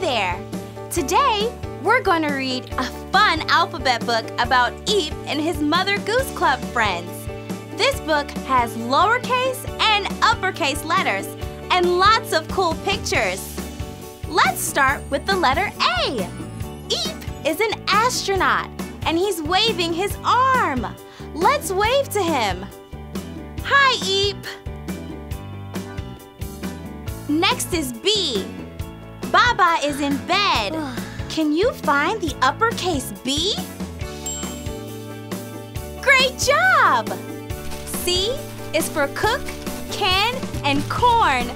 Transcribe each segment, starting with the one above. there! Today, we're going to read a fun alphabet book about Eep and his Mother Goose Club friends. This book has lowercase and uppercase letters and lots of cool pictures. Let's start with the letter A. Eep is an astronaut, and he's waving his arm. Let's wave to him. Hi, Eep! Next is B. Baba is in bed. Can you find the uppercase B? Great job! C is for cook, can, and corn.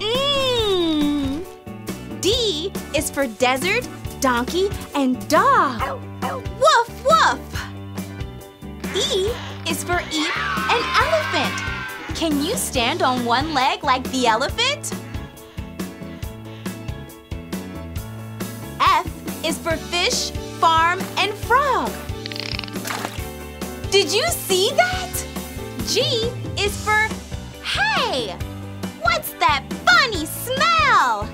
Mmm! D is for desert, donkey, and dog. Ow, ow. Woof, woof! E is for eat, an elephant. Can you stand on one leg like the elephant? Is for fish, farm, and frog. Did you see that? G is for hay. What's that funny smell?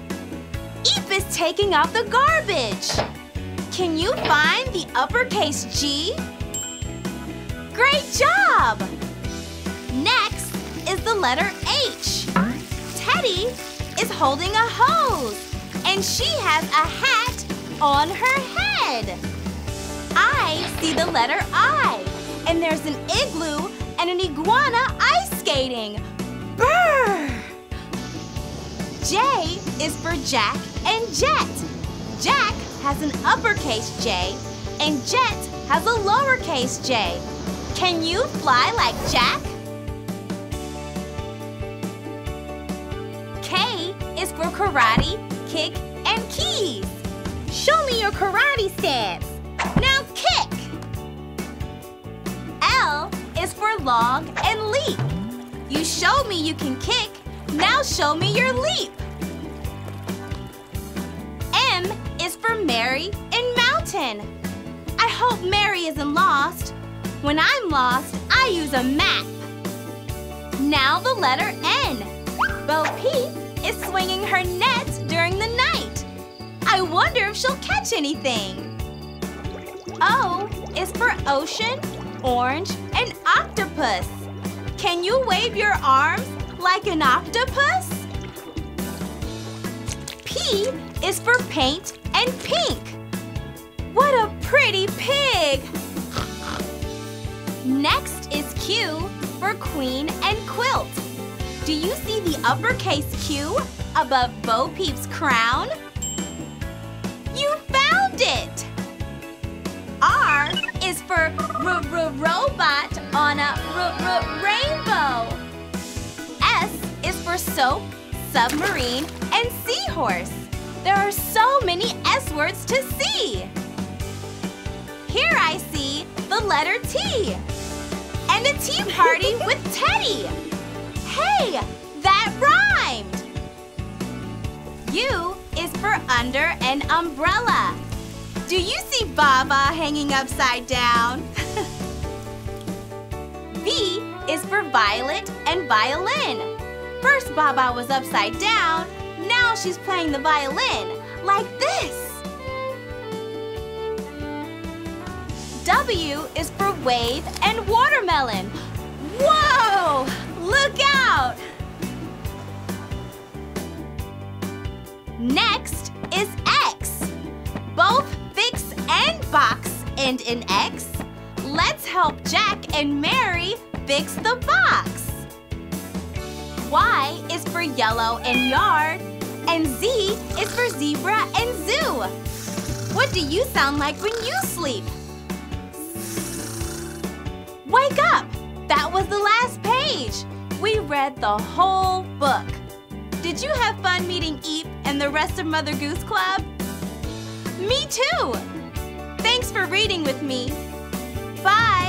Eep is taking out the garbage. Can you find the uppercase G? Great job! Next is the letter H. Teddy is holding a hose, and she has a hat on her head. I see the letter I, and there's an igloo and an iguana ice skating. Brr! J is for Jack and Jet. Jack has an uppercase J, and Jet has a lowercase j. Can you fly like Jack? K is for karate, kick, and keys. Show me your karate stance. Now kick! L is for log and leap. You show me you can kick, now show me your leap. M is for Mary and mountain. I hope Mary isn't lost. When I'm lost, I use a map. Now the letter N. Bo Peep is swinging her net during the night. I wonder if she'll catch anything. O is for ocean, orange, and octopus. Can you wave your arms like an octopus? P is for paint and pink. What a pretty pig! Next is Q for queen and quilt. Do you see the uppercase Q above Bo Peep's crown? You found it! R is for robot on a rainbow. S is for soap, submarine, and seahorse. There are so many S words to see. Here I see the letter T. And a tea party with Teddy. Hey, that rhymed! U is for under an umbrella. Do you see Baba hanging upside down? V is for Violet and violin. First Baba was upside down, now she's playing the violin, like this. W is for wave and watermelon. Whoa! Look out! Next is X. Both fix and box end in X. Let's help Jack and Mary fix the box. Y is for yellow and yard, and Z is for zebra and zoo. What do you sound like when you sleep? Wake up! That was the last page. We read the whole book. Did you have fun meeting Eep and the rest of Mother Goose Club? Me too! Thanks for reading with me. Bye!